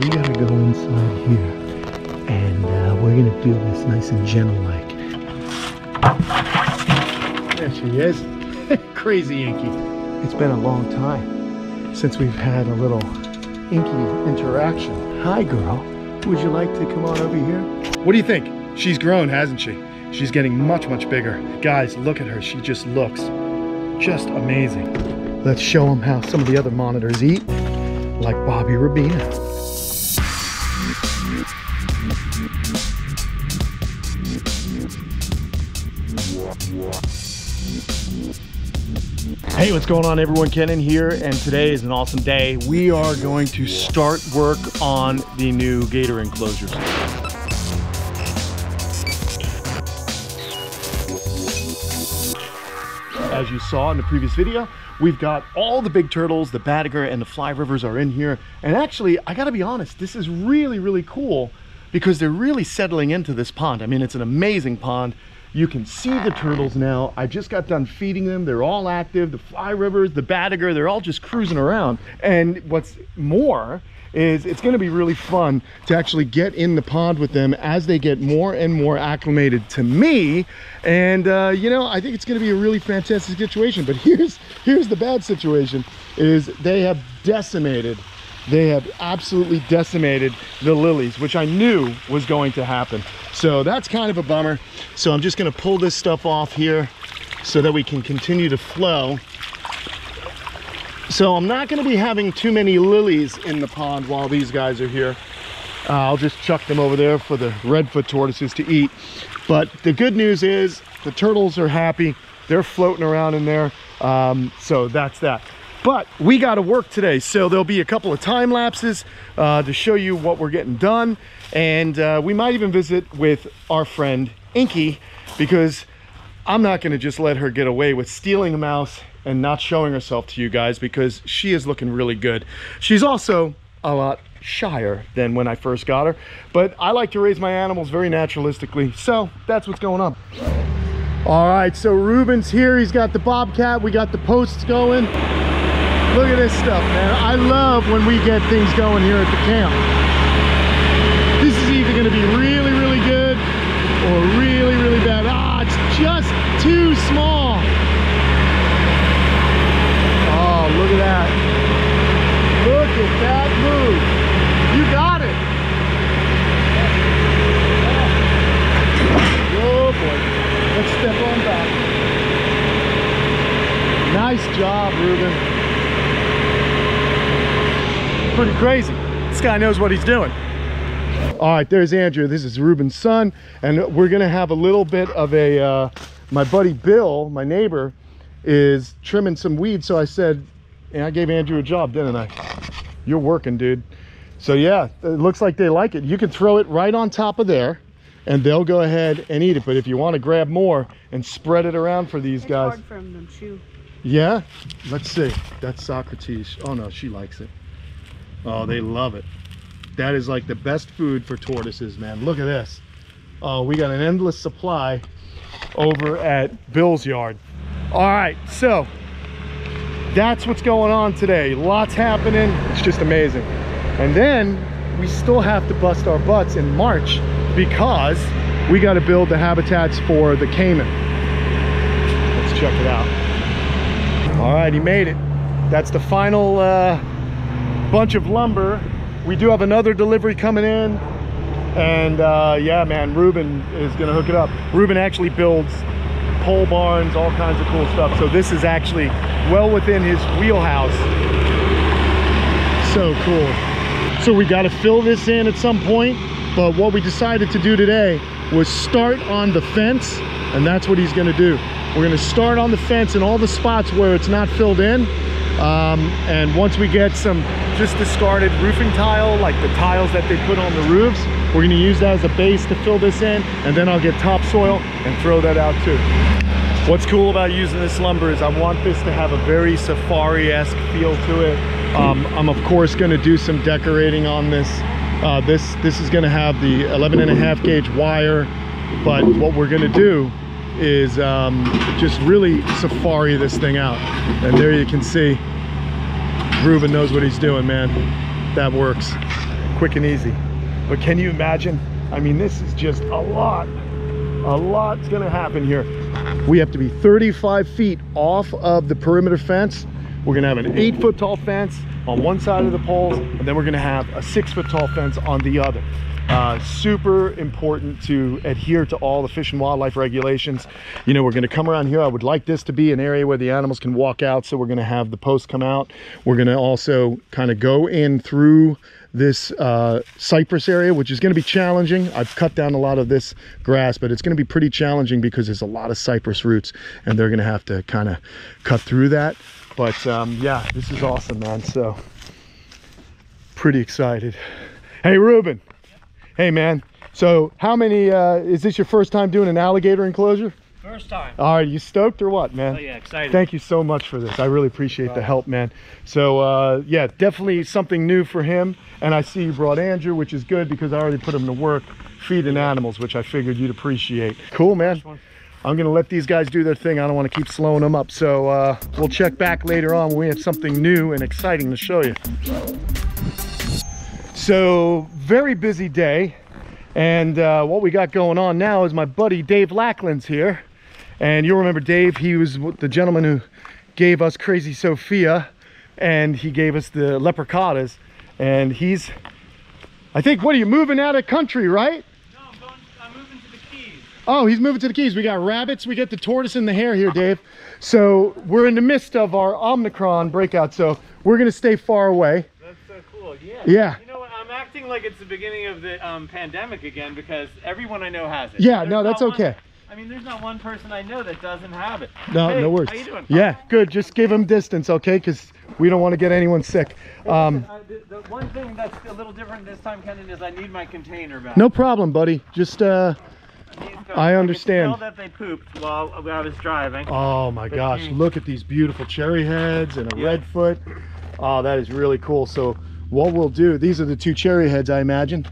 we gotta go inside here, and we're gonna do this nice and gentle-like. There she is. Crazy Inky. It's been a long time since we've had a little Inky interaction. Hi, girl. Would you like to come on over here? What do you think? She's grown, hasn't she? She's getting much, much bigger. Guys, look at her. She just looks just amazing. Let's show them how some of the other monitors eat, like Bobby Rubino. Hey, what's going on, everyone? Kenan here, and today is an awesome day. We are going to start work on the new gator enclosures. As you saw in the previous video, we've got all the big turtles, the Badger, and the Fly Rivers are in here. And actually, I gotta be honest, this is really, really cool because they're really settling into this pond. I mean, it's an amazing pond. You can see the turtles now. I just got done feeding them. They're all active. The Fly Rivers, the Badger, they're all just cruising around. And what's more is it's gonna be really fun to actually get in the pond with them as they get more and more acclimated to me. And you know, I think it's gonna be a really fantastic situation. But here's the bad situation, is they have absolutely decimated the lilies, which I knew was going to happen. So that's kind of a bummer. So I'm just gonna pull this stuff off here so that we can continue to flow. So I'm not gonna be having too many lilies in the pond while these guys are here. I'll just chuck them over there for the redfoot tortoises to eat. But the good news is the turtles are happy. They're floating around in there. So that's that. But we got to work today, so there'll be a couple of time lapses to show you what we're getting done, and we might even visit with our friend Inky, because I'm not going to just let her get away with stealing a mouse and not showing herself to you guys, because she is looking really good. She's also a lot shyer than when I first got her, but I like to raise my animals very naturalistically, so that's what's going on. All right, so Reuben's here. He's got the bobcat. We got the posts going. Look at this stuff, man. I love when we get things going here at the camp. This is either gonna be really, really good or really, really bad. Ah, it's just too small. Oh, look at that. Look at that move. You got it. Oh boy, let's step on back. Nice job, Reuben. Pretty crazy. This guy knows what he's doing. All right, there's Andrew. This is Reuben's son, and we're gonna have a little bit of a my buddy Bill, my neighbor, is trimming some weeds, so I said, and I gave Andrew a job, didn't I? You're working, dude. So yeah, it looks like they like it. You can throw it right on top of there and they'll go ahead and eat it, but if you want to grab more and spread it around for these guys. It's hard from them too. Yeah, let's see. That's Socrates. Oh no, she likes it. Oh, they love it. That is like the best food for tortoises, man. Look at this. Oh, we got an endless supply over at Bill's yard. All right, so that's what's going on today. Lots happening. It's just amazing. And then we still have to bust our butts in March because we got to build the habitats for the caiman. Let's check it out. All right, he made it. That's the final bunch of lumber. We do have another delivery coming in, and yeah, man, Reuben is gonna hook it up. Reuben actually builds pole barns, all kinds of cool stuff, so this is actually well within his wheelhouse. So cool. So we got to fill this in at some point, but what we decided to do today was start on the fence, and that's what he's gonna do. We're gonna start on the fence in all the spots where it's not filled in. And once we get some just discarded roofing tile, like the tiles that they put on the roofs, we're gonna use that as a base to fill this in, and then I'll get topsoil and throw that out too. What's cool about using this lumber is I want this to have a very safari-esque feel to it. I'm of course gonna do some decorating on this. This is gonna have the 11.5 gauge wire, but what we're gonna do is just really safari this thing out. And there you can see Reuben knows what he's doing, man. That works. quick and easy. But can you imagine? I mean, this is just a lot. A lot's gonna happen here. We have to be 35 feet off of the perimeter fence. We're gonna have an 8-foot tall fence on one side of the poles, and then we're gonna have a 6-foot tall fence on the other. Super important to adhere to all the fish and wildlife regulations. You know, we're gonna come around here. I would like this to be an area where the animals can walk out, so we're gonna have the posts come out. We're gonna also kind of go in through this cypress area, which is gonna be challenging. I've cut down a lot of this grass, but it's gonna be pretty challenging because there's a lot of cypress roots, and they're gonna have to kind of cut through that. But yeah, this is awesome, man. So pretty excited. Hey, Reuben. Hey, man. So how many, is this your first time doing an alligator enclosure? First time. All right, you stoked or what, man? Oh yeah, excited. Thank you so much for this. I really appreciate the help, man. So yeah, definitely something new for him. And I see you brought Andrew, which is good because I already put him to work feeding animals, which I figured you'd appreciate. Cool, man. I'm gonna let these guys do their thing. I don't wanna keep slowing them up. So we'll check back later on when we have something new and exciting to show you. So, very busy day. And what we got going on now is my buddy Dave Lackland's here. And you'll remember Dave, he was the gentleman who gave us Crazy Sophia, and he gave us the leprechaunas. And he's, I think, what are you, moving out of country, right? Oh, he's moving to the Keys. We got rabbits, we get the tortoise and the hare here, Dave. So we're in the midst of our Omicron breakout, so we're gonna stay far away. That's so cool, yeah. Yeah. You know what, I'm acting like it's the beginning of the pandemic again because everyone I know has it. Yeah, no, that's okay. I mean, there's not one person I know that doesn't have it. No, hey, no worries. How you doing? Yeah, good, just give them distance, okay? Because we don't want to get anyone sick. The one thing that's a little different this time, Kenan, is I need my container back. No problem, buddy, just, I understand. I could smell that they pooped while I was driving. Oh my gosh, look at these beautiful cherry heads and a redfoot. Oh, that is really cool. So what we'll do, these are the two cherry heads, I imagine.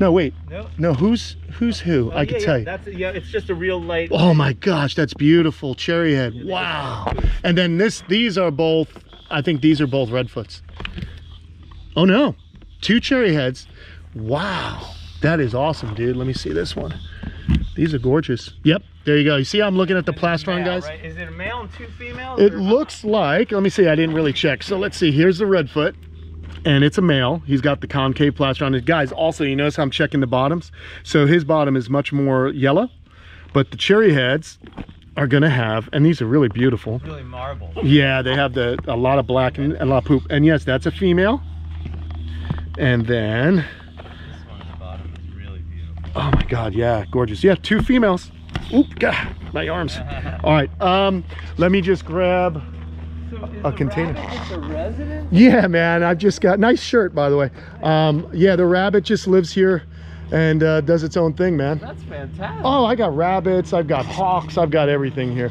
No, wait. Nope. No, who's who? I can tell you. That's, it's just a real light. Oh my gosh, that's beautiful cherry head. Yeah, wow. And then these are both, I think these are both redfoots. Oh no, two cherry heads. Wow, that is awesome, dude. Let me see this one. These are gorgeous. Yep, there you go. You see, I'm looking at the plastron, guys. Right? Is it a male and two females? It looks like, let me see, I didn't really check. So let's see, here's the redfoot, and it's a male. He's got the concave plastron. Guys, also, you notice how I'm checking the bottoms? So his bottom is much more yellow, but the cherry heads are gonna have, and these are really beautiful. Really marble. Yeah, they have a lot of black and a lot of poop. And yes, that's a female. And then, oh my God, yeah, gorgeous. Yeah, two females. Oop, God, my arms. All right, let me just grab a container. The resident? Yeah, man, I've just got, nice shirt, by the way. Yeah, the rabbit just lives here and does its own thing, man. That's fantastic. Oh, I got rabbits, I've got hawks, I've got everything here.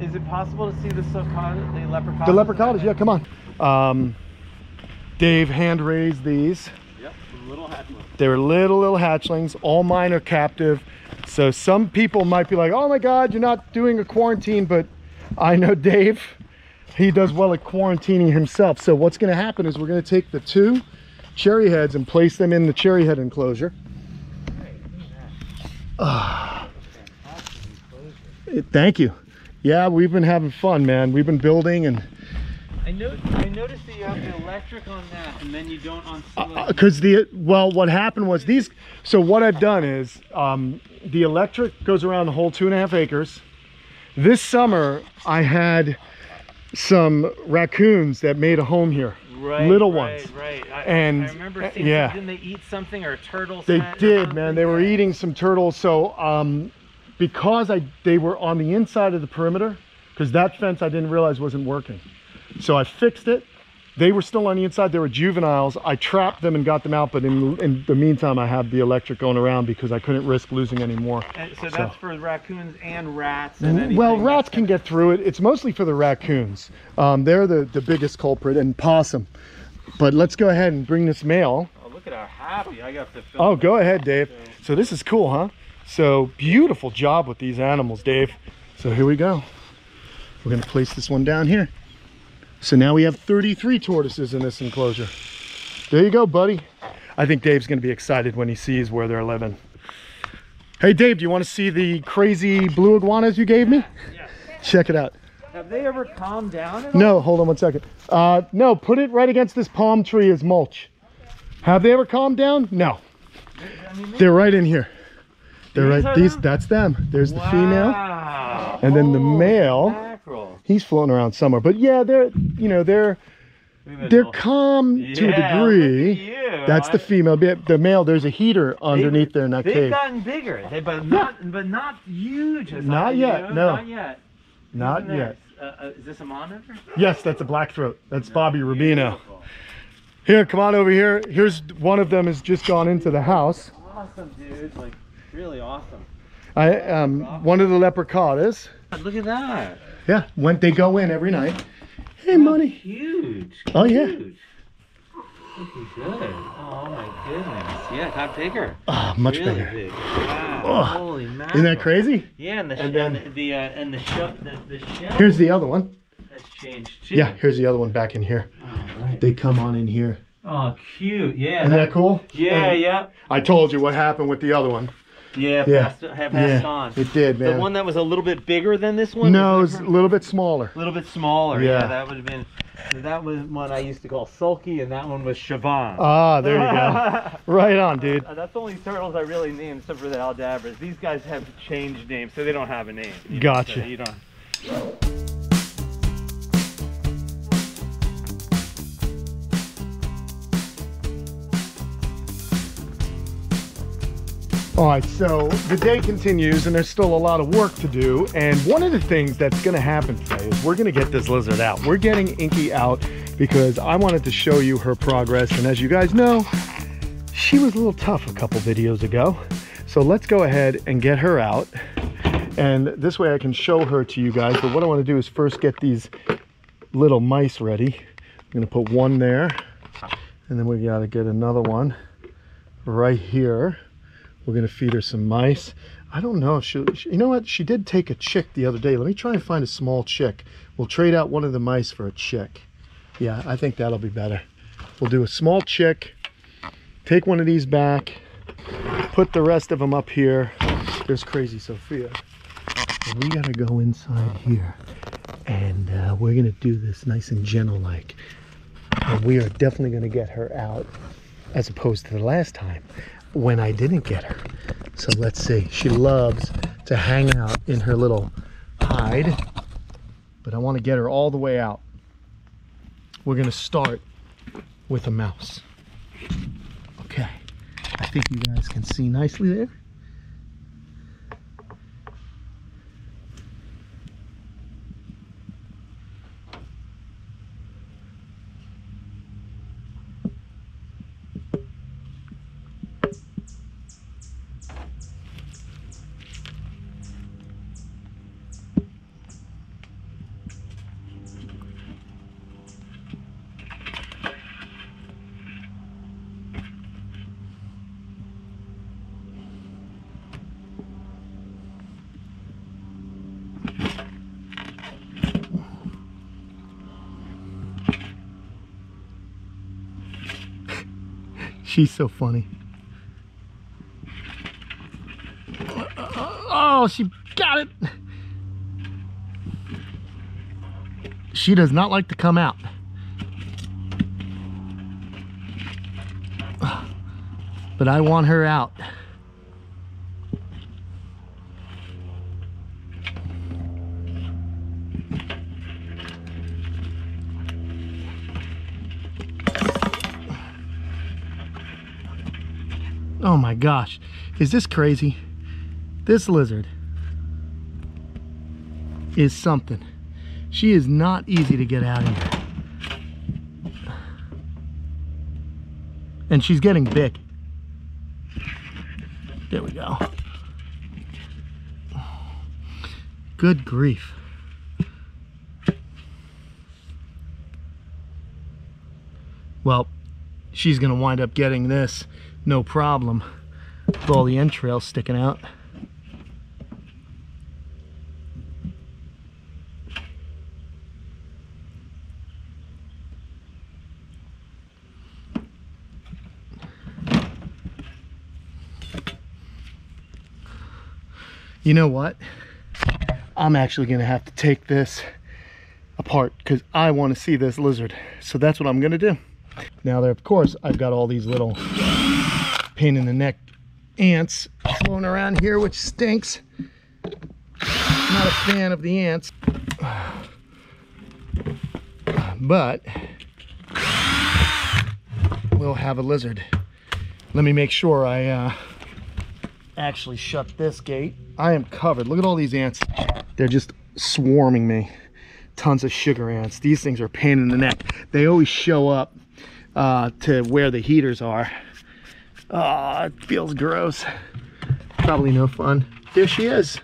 Is it possible to see the leprechaunas? The leprechaunas, yeah, come on. Dave hand-raised these. They're little hatchlings. All mine are captive. So some people might be like, oh my God, you're not doing a quarantine, but I know Dave, he does well at quarantining himself. So what's gonna happen is we're gonna take the two cherry heads and place them in the cherry head enclosure. Thank you. Yeah, we've been having fun, man. We've been building, and I noticed that you have the electric on that, and then you don't on ceiling. Because what happened was these, so what I've done is the electric goes around the whole 2.5 acres. This summer, I had some raccoons that made a home here. Right, little ones. And I remember seeing, didn't they eat something, or turtles? They did, man. They were eating some turtles. So because they were on the inside of the perimeter, because that fence I didn't realize wasn't working. So I fixed it. They were still on the inside. They were juveniles. I trapped them and got them out. But in the meantime, I have the electric going around because I couldn't risk losing any more. So that's for raccoons and rats? And well, rats can get through it. It's mostly for the raccoons. They're the biggest culprit, and possum. But let's go ahead and bring this mail. Oh, look at how happy I got to film. Oh, go ahead, Dave. So this is cool, huh? So beautiful job with these animals, Dave. So here we go. We're going to place this one down here. So now we have 33 tortoises in this enclosure. There you go, buddy. I think Dave's going to be excited when he sees where they're living. Hey, Dave, do you want to see the crazy blue iguanas you gave me? Yeah. Check it out. Have they ever calmed down at all? No, hold on one second. No, put it right against this palm tree as mulch. Okay. Have they ever calmed down? No. I mean, they're right in here. They're right. These, that's them. There's the female, and then the male. Mackerel. He's floating around somewhere. But yeah, they're, you know, they're calm to a degree. That's the female. The male. There's a heater underneath there in that cave. They've gotten bigger, but not huge. As not yet. You know? No. Not yet. Not yet. Is this a monitor? Yes, that's a blackthroat. That's Bobby Rubino. Beautiful. Here, come on over here. Here's one of them has just gone into the house. Awesome, dude. Like, really awesome. I one of the leprechadas. Look at that. Yeah, they go in every night. Hey, money. Huge. Oh, yeah. Huge. Looking good. Oh, my goodness. Yeah, got bigger. Oh, much really bigger. Big. Wow. Oh. Holy mackerel. Isn't that crazy? Yeah, and the shell. Here's the other one. That's changed too. Yeah, here's the other one back in here. Oh, right. They come on in here. Oh, cute. Yeah. Isn't that cool? Yeah, yeah. I told you what happened with the other one. Yeah, yeah. Passed on. It did, man. The one that was a little bit bigger than this one? No, it was a little bit smaller. A little bit smaller, yeah. Yeah, that would have been... That was one I used to call Sulky, and that one was Siobhan. Ah, there you go. Right on, dude. That's the only turtles I really named, except for the Aldabras. These guys have changed names, so they don't have a name. You gotcha. So you don't... All right, so the day continues, and there's still a lot of work to do, and one of the things that's going to happen today is we're going to get this lizard out. We're getting Inky out because I wanted to show you her progress, and as you guys know, she was a little tough a couple videos ago. So let's go ahead and get her out, and this way I can show her to you guys, but what I want to do is first get these little mice ready. I'm going to put one there, and then we got to get another one right here. We're going to feed her some mice. I don't know if she'll... You know what? She did take a chick the other day. Let me try and find a small chick. We'll trade out one of the mice for a chick. Yeah, I think that'll be better. We'll do a small chick. Take one of these back. Put the rest of them up here. There's Crazy Sophia. And we got to go inside here. And we're going to do this nice and gentle-like. And we are definitely going to get her out. As opposed to the last time. When I didn't get her. So let's see. She loves to hang out in her little hide, but I want to get her all the way out. We're going to start with a mouse. Okay. I think you guys can see nicely there. She's so funny. Oh, she got it. She does not like to come out. But I want her out. Oh my gosh, is this crazy? This lizard is something. She is not easy to get out of here. And she's getting big. There we go. Good grief. Well, she's gonna wind up getting this. No problem with all the entrails sticking out. You know what? I'm actually gonna have to take this apart because I want to see this lizard. So that's what I'm gonna do. Now there, of course, I've got all these little pain in the neck ants floating around here, which stinks. I'm not a fan of the ants, but we'll have a lizard. Let me make sure I actually shut this gate. I am covered. Look at all these ants. They're just swarming me. Tons of sugar ants. These things are a pain in the neck. They always show up to where the heaters are. Oh, it feels gross. Probably no fun. There she is.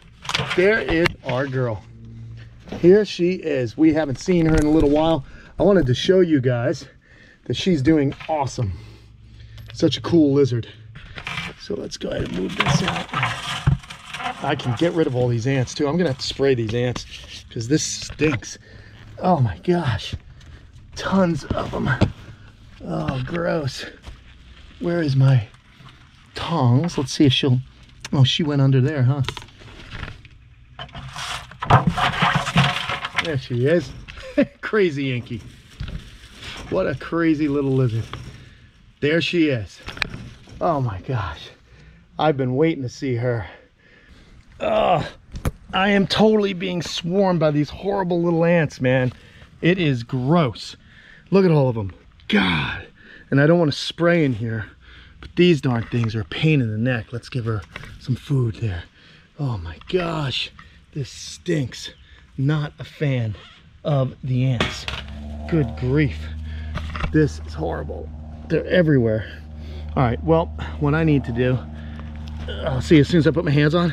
There is our girl. Here she is. We haven't seen her in a little while. I wanted to show you guys that she's doing awesome. Such a cool lizard. So let's go ahead and move this out. I can get rid of all these ants too. I'm gonna have to spray these ants because this stinks. Oh my gosh, tons of them. Oh, gross. Where is my tongs? Let's see if she'll, oh, she went under there, huh? There she is. Crazy Inky. What a crazy little lizard. There she is. Oh my gosh. I've been waiting to see her. I am totally being swarmed by these horrible little ants, man. It is gross. Look at all of them. God. And I don't want to spray in here, but these darn things are a pain in the neck. Let's give her some food there. Oh my gosh. This stinks. Not a fan of the ants. Good grief. This is horrible. They're everywhere. All right, well, what I need to do, I'll see as soon as I put my hands on.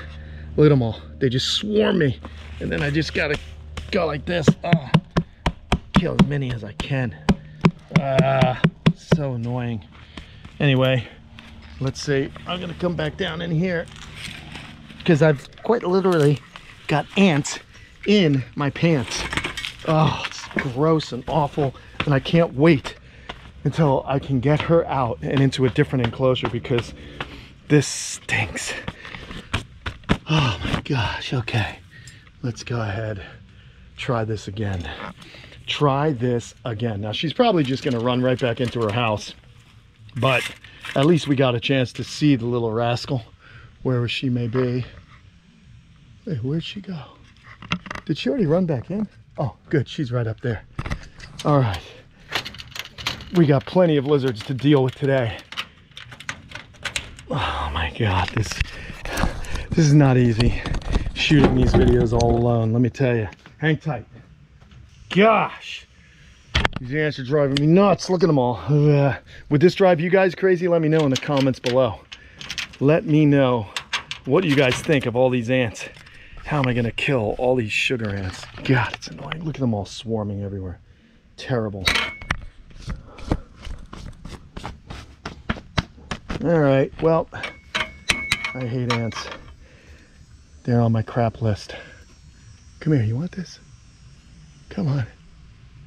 Look at them all. They just swarm me. And then I just gotta go like this. Kill as many as I can. So annoying. Anyway, let's see. I'm gonna come back down in here because I've quite literally got ants in my pants. Oh, it's gross and awful, and I can't wait until I can get her out and into a different enclosure because this stinks. Oh my gosh. Okay, let's go ahead, try this again. Now she's probably just gonna run right back into her house, but at least we got a chance to see the little rascal wherever she may be. Hey, where'd she go? Did she already run back in? Oh, good. She's right up there. All right. We got plenty of lizards to deal with today. Oh my God. This is not easy. Shooting these videos all alone. Let me tell you. Hang tight. Gosh. These ants are driving me nuts. Look at them all. Would this drive you guys crazy? Let me know in the comments below. Let me know what you guys think of all these ants. How am I gonna kill all these sugar ants? God, it's annoying. Look at them all swarming everywhere. Terrible. All right, well, I hate ants. They're on my crap list. Come here, you want this? Come on,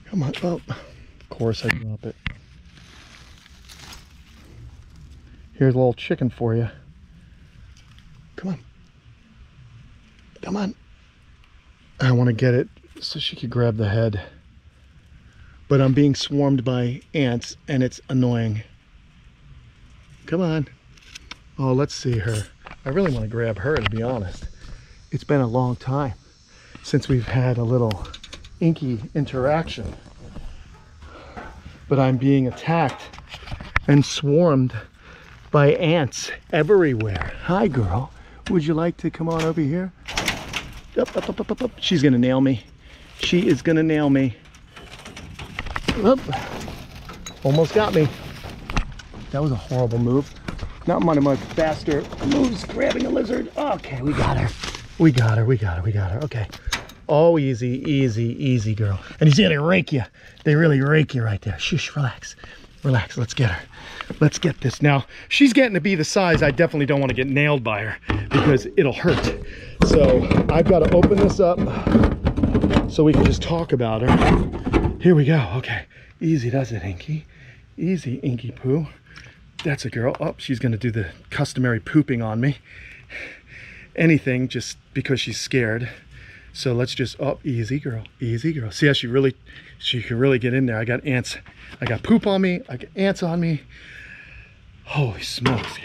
come on. Oh, of course I drop it. Here's a little chicken for you. Come on. Come on. I want to get it so she could grab the head. But I'm being swarmed by ants and it's annoying. Come on. Oh, let's see her. I really want to grab her, to be honest. It's been a long time since we've had a little Inky interaction. But I'm being attacked and swarmed by ants everywhere. Hi, girl. Would you like to come on over here? Up, up, up, up, up, up. She's gonna nail me. She is gonna nail me. Up. Almost got me. That was a horrible move. Not one of my faster moves, grabbing a lizard. Okay, we got her. We got her, we got her, we got her. Okay. Oh, easy, easy, easy, girl. And you see how they rake you. They really rake you right there. Shush, relax. Relax, let's get her. Let's get this. Now, she's getting to be the size I definitely don't want to get nailed by her because it'll hurt. So I've got to open this up so we can just talk about her. Here we go. Okay. Easy does it, Inky. Easy, Inky Poo. That's a girl. Oh, she's going to do the customary pooping on me. anything just because she's scared. So let's just, oh, easy girl, easy girl. See how she can really get in there. I got ants, I got poop on me, I got ants on me. Holy smokes,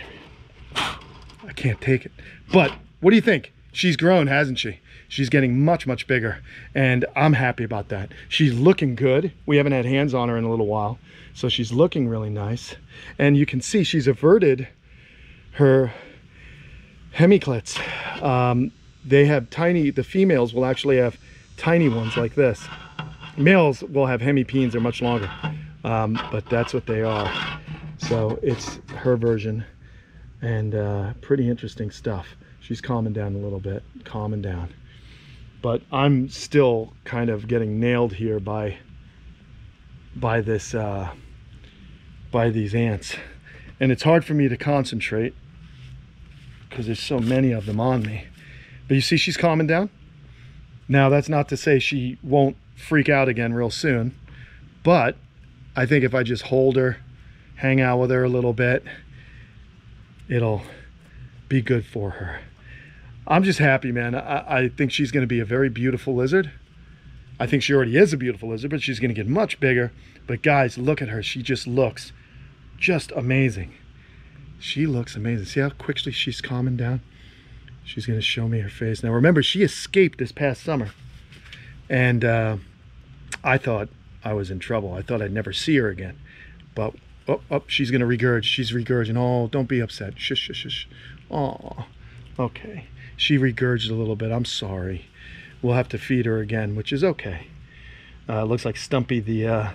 I can't take it. But what do you think? She's grown, hasn't she? She's getting much, much bigger, and I'm happy about that. She's looking good. We haven't had hands on her in a little while, so she's looking really nice. And you can see she's averted her hemiclets. They have tiny, the females will actually have tiny ones like this. Males will have hemipenes, they're much longer, but that's what they are. So it's her version, and pretty interesting stuff. She's calming down a little bit, calming down. But I'm still kind of getting nailed here by these ants. And it's hard for me to concentrate because there's so many of them on me. But you see she's calming down? Now that's not to say she won't freak out again real soon, but I think if I just hold her, hang out with her a little bit, it'll be good for her. I'm just happy, man. I think she's gonna be a very beautiful lizard. I think she already is a beautiful lizard, but she's gonna get much bigger. But guys, look at her. She just looks just amazing. She looks amazing. See how quickly she's calming down? She's gonna show me her face. Now remember, she escaped this past summer. And I thought I was in trouble. I thought I'd never see her again. But, oh, oh, she's gonna regurg. She's regurging. Oh, don't be upset. Shush, shush, shush. Oh, okay. She regurgitated a little bit. I'm sorry. We'll have to feed her again, which is okay. Looks like Stumpy the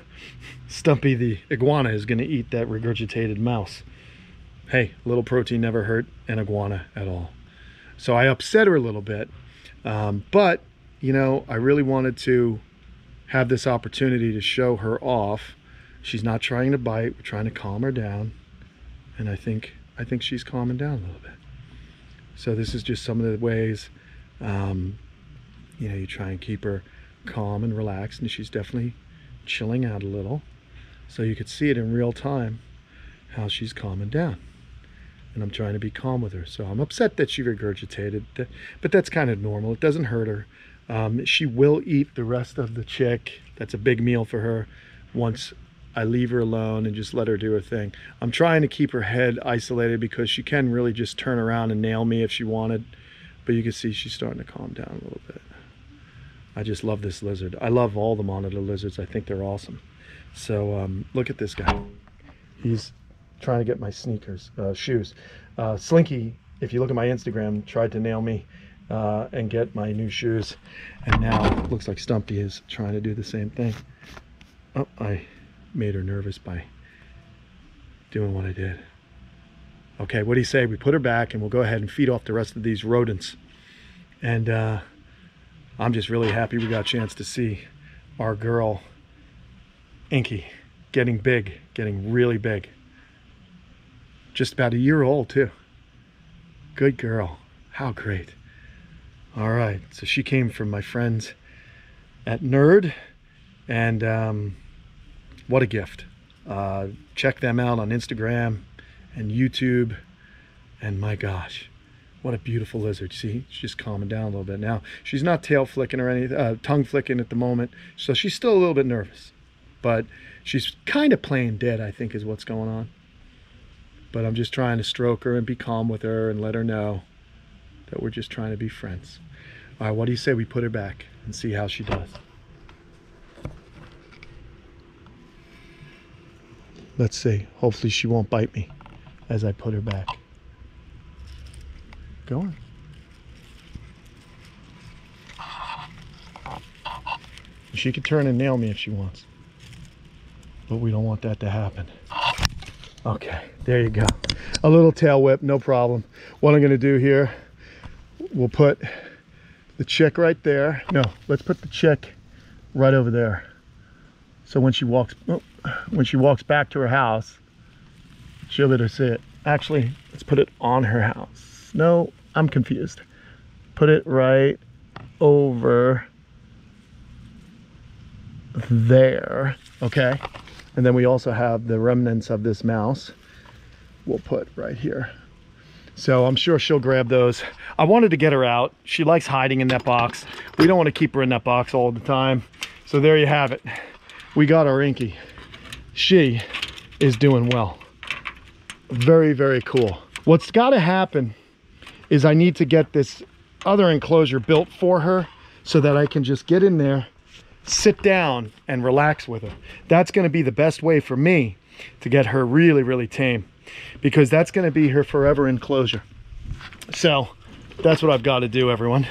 iguana is gonna eat that regurgitated mouse. Hey, a little protein never hurt an iguana at all. So I upset her a little bit, but you know, I really wanted to have this opportunity to show her off. She's not trying to bite. We're trying to calm her down, and I think she's calming down a little bit. So this is just some of the ways, you know, you try and keep her calm and relaxed, and she's definitely chilling out a little. So you could see it in real time how she's calming down. And I'm trying to be calm with her. So I'm upset that she regurgitated, but that's kind of normal. It doesn't hurt her. She will eat the rest of the chick. That's a big meal for her once I leave her alone and just let her do her thing. I'm trying to keep her head isolated because she can really just turn around and nail me if she wanted. But you can see she's starting to calm down a little bit. I just love this lizard. I love all the monitor lizards. I think they're awesome. So look at this guy. He's trying to get my sneakers, shoes. Slinky, if you look at my Instagram, tried to nail me and get my new shoes. And now it looks like Stumpy is trying to do the same thing. Oh, I made her nervous by doing what I did. Okay, what do you say? We put her back and we'll go ahead and feed off the rest of these rodents. And I'm just really happy we got a chance to see our girl, Inky, getting big, getting really big. Just about a year old too. Good girl. How great. All right, so she came from my friends at Nerd, and what a gift. Check them out on Instagram and YouTube, and my gosh, what a beautiful lizard. See, she's just calming down a little bit now. She's not tail flicking or anything, tongue flicking at the moment, so she's still a little bit nervous, but she's kind of playing dead, I think, is what's going on. But I'm just trying to stroke her and be calm with her and let her know that we're just trying to be friends. All right, what do you say we put her back and see how she does? Let's see. Hopefully she won't bite me as I put her back. Go on. She could turn and nail me if she wants, but we don't want that to happen. Okay, there you go. A little tail whip, no problem. What I'm gonna do here, we'll put the chick right there. No, let's put the chick right over there. So when she walks back to her house, she'll let her see it. Actually, let's put it on her house. No, I'm confused. Put it right over there, okay? And then we also have the remnants of this mouse we'll put right here. So I'm sure she'll grab those. I wanted to get her out. She likes hiding in that box. We don't want to keep her in that box all the time. So there you have it. We got our Inky. She is doing well. Very, very cool. What's got to happen is I need to get this other enclosure built for her so that I can just get in there, sit down, and relax with her. That's going to be the best way for me to get her really, really tame, because that's going to be her forever enclosure. So that's what I've got to do, everyone.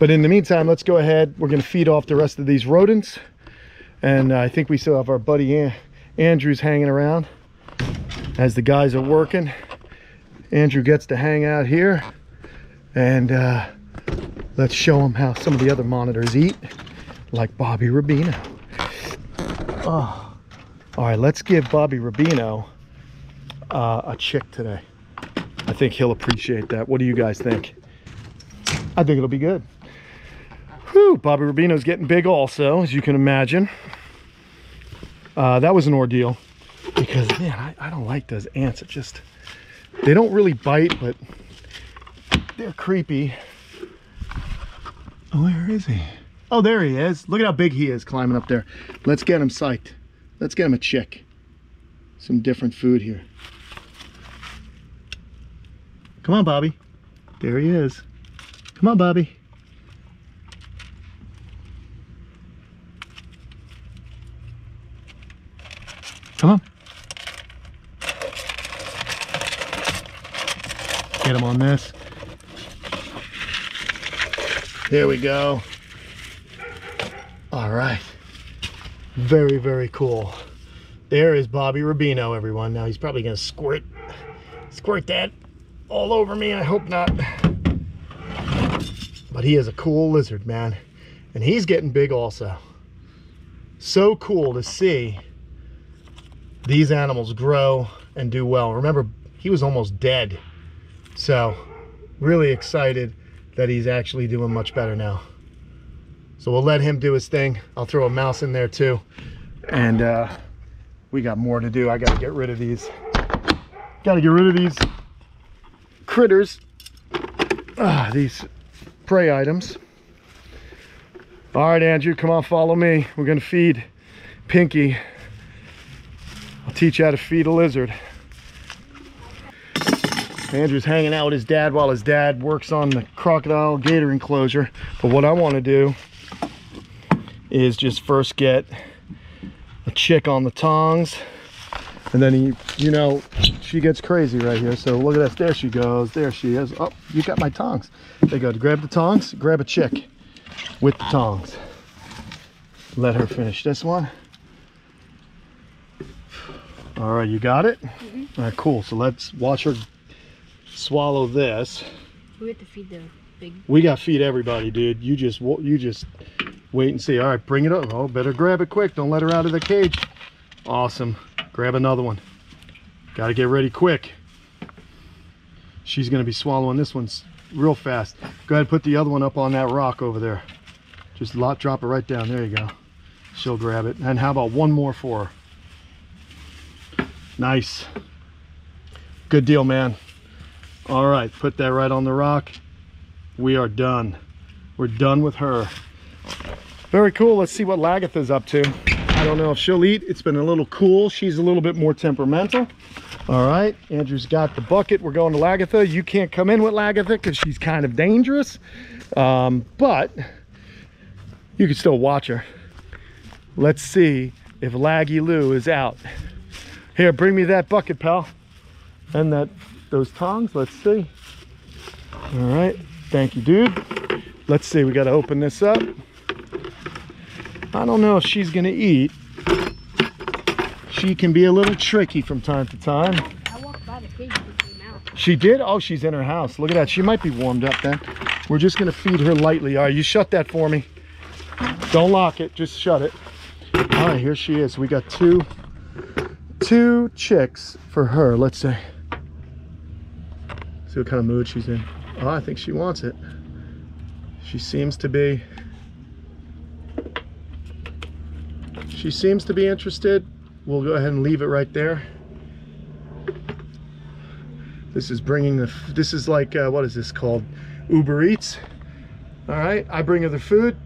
But in the meantime, let's go ahead. We're going to feed off the rest of these rodents. And I think we still have our buddy Andrew's hanging around as the guys are working. Andrew gets to hang out here. And let's show him how some of the other monitors eat, like Bobby Rubino. Oh. All right, let's give Bobby Rubino a chick today. I think he'll appreciate that. What do you guys think? I think it'll be good. Whew, Bobby Rubino's getting big also, as you can imagine. That was an ordeal because, man, I don't like those ants. It just, they don't really bite, but they're creepy. Where is he? Oh, there he is. Look at how big he is climbing up there. Let's get him psyched. Let's get him a chick. Some different food here. Come on, Bobby. There he is. Come on, Bobby. Come on. Get him on this. There we go. All right. Very, very cool. There is Bobby Rubino, everyone. Now he's probably going to squirt that all over me. I hope not. But he is a cool lizard, man. And he's getting big also. So cool to see these animals grow and do well. Remember, he was almost dead. So really excited that he's actually doing much better now. So we'll let him do his thing. I'll throw a mouse in there too. And we got more to do. I gotta get rid of these. Gotta get rid of these critters, these prey items. All right, Andrew, come on, follow me. We're gonna feed Pinky. I'll teach you how to feed a lizard. Andrew's hanging out with his dad while his dad works on the crocodile gator enclosure. But what I want to do is just first get a chick on the tongs. And then he, you know, she gets crazy right here. So look at this. There she goes. There she is. Oh, you got my tongs. They go to grab the tongs, grab a chick with the tongs. Let her finish this one. All right, you got it? Mm-hmm. All right, cool. So let's watch her swallow this. We have to feed the big. We got to feed everybody, dude. You just wait and see. All right, bring it up. Oh, better grab it quick. Don't let her out of the cage. Awesome. Grab another one. Got to get ready quick. She's going to be swallowing this one real fast. Go ahead and put the other one up on that rock over there. Just drop it right down. There you go. She'll grab it. And how about one more for her? Nice. Good deal, man. All right, put that right on the rock. We are done. We're done with her. Very cool. Let's see what Lagertha's up to. I don't know if she'll eat. It's been a little cool. She's a little bit more temperamental. All right, Andrew's got the bucket. We're going to Lagertha. You can't come in with Lagertha because she's kind of dangerous. But you can still watch her. Let's see if Laggy Lou is out. Here, bring me that bucket, pal. And those tongs. Let's see. All right, thank you, dude. Let's see, we got to open this up. I don't know if she's gonna eat. She can be a little tricky from time to time. I walked by the cage and came out. She did? Oh, she's in her house. Look at that. She might be warmed up then. We're just gonna feed her lightly. All right, you shut that for me. Don't lock it, just shut it. All right, here she is. We got two chicks for her. Let's see. See what kind of mood she's in. Oh, I think she wants it. She seems to be. She seems to be interested. We'll go ahead and leave it right there. This is bringing the, this is like, what is this called? Uber Eats. All right, I bring her the food.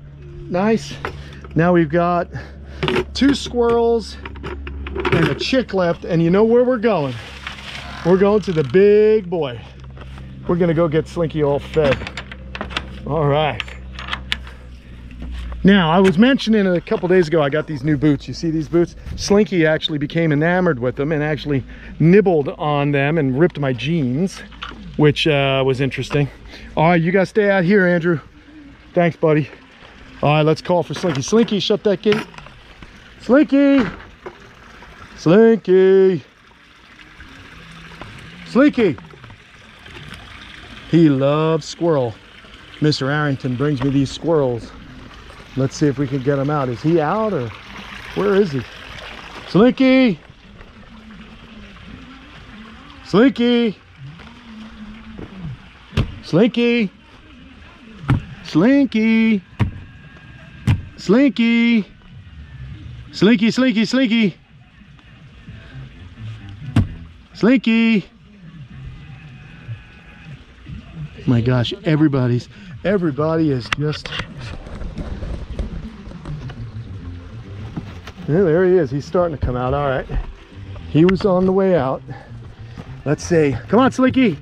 Nice. Now we've got 2 squirrels and a chick left, and you know where we're going. We're going to the big boy. We're gonna go get Slinky all fed. All right. Now, I was mentioning a couple days ago, I got these new boots. You see these boots? Slinky actually became enamored with them and actually nibbled on them and ripped my jeans, which was interesting. All right, you guys stay out here, Andrew. Thanks, buddy. All right, let's call for Slinky. Slinky, shut that gate. Slinky! Slinky! Slinky! He loves squirrel. Mr. Arrington brings me these squirrels. Let's see if we can get him out. Is he out or where is he? Slinky! Slinky! Slinky! Slinky! Slinky! Slinky, Slinky, Slinky! Slinky! My gosh, everybody is just... Yeah, there he is. He's starting to come out. All right. He was on the way out. Let's see. Come on, Slinky.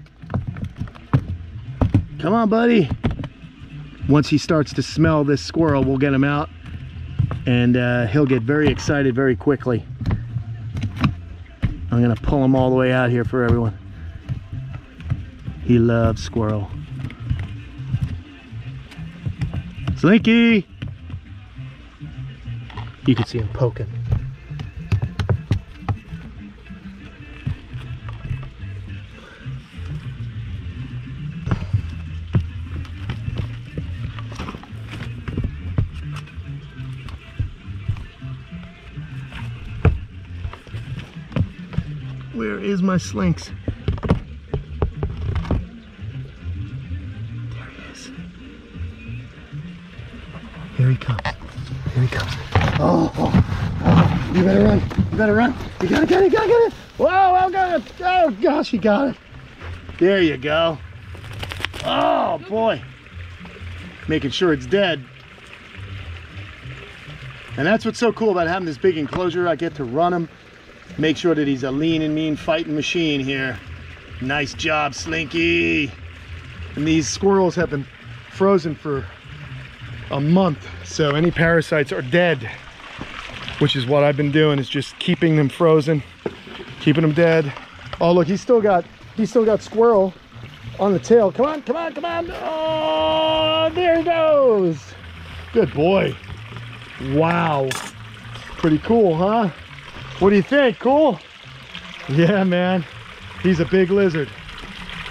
Come on, buddy. Once he starts to smell this squirrel, we'll get him out. And he'll get very excited very quickly. I'm going to pull him all the way out here for everyone. He loves squirrel. Slinky. You can see him poking. Where is my Slinks? There he is. Here he comes. Here he comes. Oh, you better run. You better run. You gotta get it. You gotta get it. Whoa, I got it. Oh, gosh, you got it. There you go. Oh, boy. Making sure it's dead. And that's what's so cool about having this big enclosure. I get to run him. Make sure that he's a lean and mean fighting machine here. Nice job, Slinky. And these squirrels have been frozen for a month, so any parasites are dead. Which is what I've been doing, is just keeping them frozen, keeping them dead. Oh look, he's still got squirrel on the tail. Come on, come on, come on. Oh, there he goes. Good boy. Wow. Pretty cool, huh? What do you think? Cool? Yeah, man. He's a big lizard.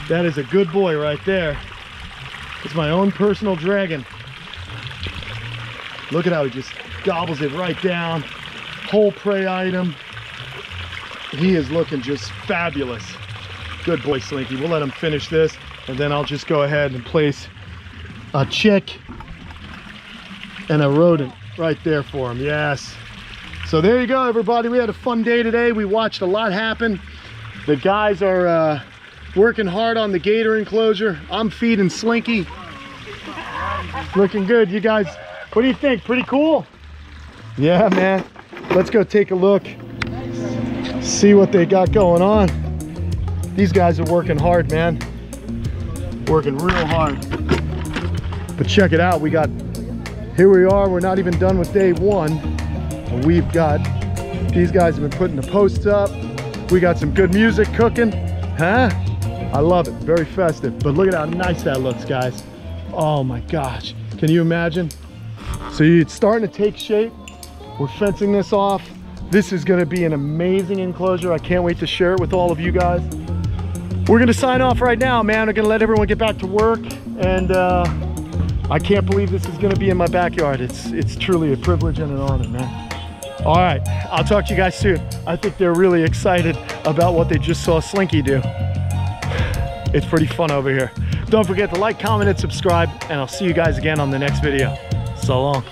That is a good boy right there. It's my own personal dragon. Look at how he just gobbles it right down. Whole prey item. He is looking just fabulous. Good boy, Slinky. We'll let him finish this, and then I'll just go ahead and place a chick and a rodent right there for him. Yes. So there you go, everybody. We had a fun day today. We watched a lot happen. The guys are working hard on the gator enclosure. I'm feeding Slinky. Looking good, you guys. What do you think? Pretty cool? Yeah, man. Let's go take a look. See what they got going on. These guys are working hard, man. Working real hard. But check it out. We got, here we are. We're not even done with day one. And we've got, these guys have been putting the posts up. We got some good music cooking. Huh? I love it. Very festive. But look at how nice that looks, guys. Oh my gosh. Can you imagine? So it's starting to take shape. We're fencing this off. This is gonna be an amazing enclosure. I can't wait to share it with all of you guys. We're gonna sign off right now, man. We're gonna let everyone get back to work. And I can't believe this is gonna be in my backyard. It's truly a privilege and an honor, man. All right, I'll talk to you guys soon. I think they're really excited about what they just saw Slinky do. It's pretty fun over here. Don't forget to like, comment, and subscribe, and I'll see you guys again on the next video. So long.